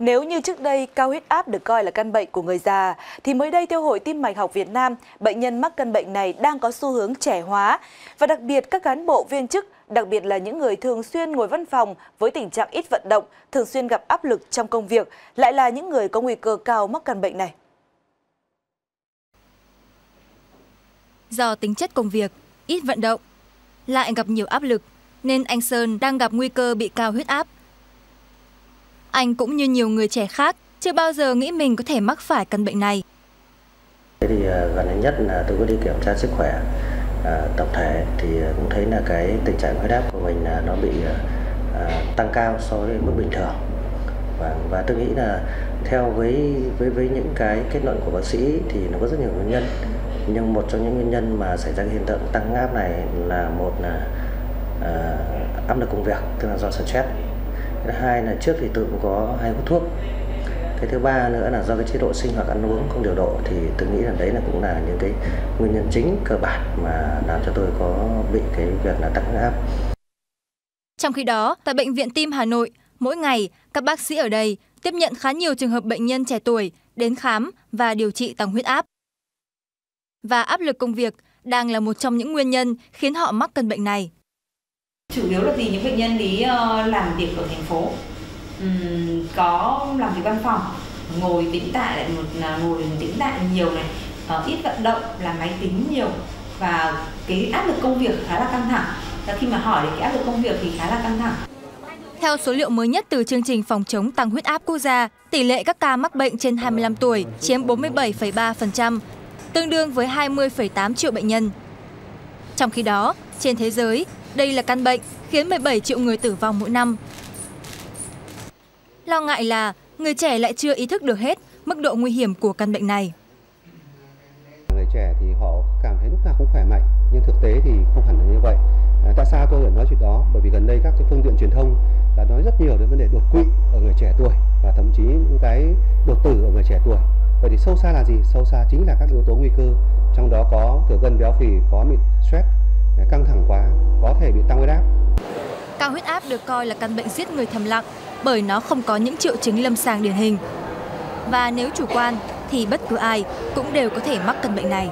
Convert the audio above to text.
Nếu như trước đây cao huyết áp được coi là căn bệnh của người già, thì mới đây theo Hội Tim Mạch Học Việt Nam, bệnh nhân mắc căn bệnh này đang có xu hướng trẻ hóa. Và đặc biệt các cán bộ viên chức, đặc biệt là những người thường xuyên ngồi văn phòng với tình trạng ít vận động, thường xuyên gặp áp lực trong công việc, lại là những người có nguy cơ cao mắc căn bệnh này. Do tính chất công việc, ít vận động, lại gặp nhiều áp lực, nên anh Sơn đang gặp nguy cơ bị cao huyết áp. Anh cũng như nhiều người trẻ khác, chưa bao giờ nghĩ mình có thể mắc phải căn bệnh này. Thế thì gần nhất là tôi có đi kiểm tra sức khỏe tổng thể thì cũng thấy là cái tình trạng huyết áp của mình là nó bị tăng cao so với mức bình thường. Và tôi nghĩ là theo với những cái kết luận của bác sĩ thì nó có rất nhiều nguyên nhân. Nhưng một trong những nguyên nhân mà xảy ra hiện tượng tăng áp này là một là áp lực công việc, tức là do stress. Hai là trước thì tôi cũng có hay hút thuốc. Cái thứ ba nữa là do cái chế độ sinh hoạt ăn uống không điều độ, thì tôi nghĩ là đấy là cũng là những cái nguyên nhân chính cơ bản mà làm cho tôi có bị cái việc là tăng huyết áp. Trong khi đó, tại Bệnh viện Tim Hà Nội, mỗi ngày các bác sĩ ở đây tiếp nhận khá nhiều trường hợp bệnh nhân trẻ tuổi đến khám và điều trị tăng huyết áp. Và áp lực công việc đang là một trong những nguyên nhân khiến họ mắc căn bệnh này. Chủ yếu là vì những bệnh nhân ấy làm việc ở thành phố, có làm việc văn phòng, ngồi tĩnh tại nhiều này, ít vận động, làm máy tính nhiều và cái áp lực công việc khá là căng thẳng. Khi mà hỏi đến cái áp lực công việc thì khá là căng thẳng. Theo số liệu mới nhất từ chương trình phòng chống tăng huyết áp quốc gia, tỷ lệ các ca mắc bệnh trên 25 tuổi chiếm 47,3%, tương đương với 20,8 triệu bệnh nhân. Trong khi đó, trên thế giới, đây là căn bệnh khiến 17 triệu người tử vong mỗi năm. Lo ngại là người trẻ lại chưa ý thức được hết mức độ nguy hiểm của căn bệnh này. Người trẻ thì họ cảm thấy lúc nào cũng khỏe mạnh, nhưng thực tế thì không hẳn là như vậy. Tại sao tôi lại nói chuyện đó? Bởi vì gần đây các cái phương tiện truyền thông đã nói rất nhiều đến vấn đề đột quỵ ở người trẻ tuổi và thậm chí những cái đột tử ở người trẻ tuổi. Vậy thì sâu xa là gì? Sâu xa chính là các yếu tố nguy cơ, trong đó có thừa cân béo phì, có bị stress, căng thẳng quá, có thể bị tăng huyết áp. Cao huyết áp được coi là căn bệnh giết người thầm lặng bởi nó không có những triệu chứng lâm sàng điển hình. Và nếu chủ quan thì bất cứ ai cũng đều có thể mắc căn bệnh này.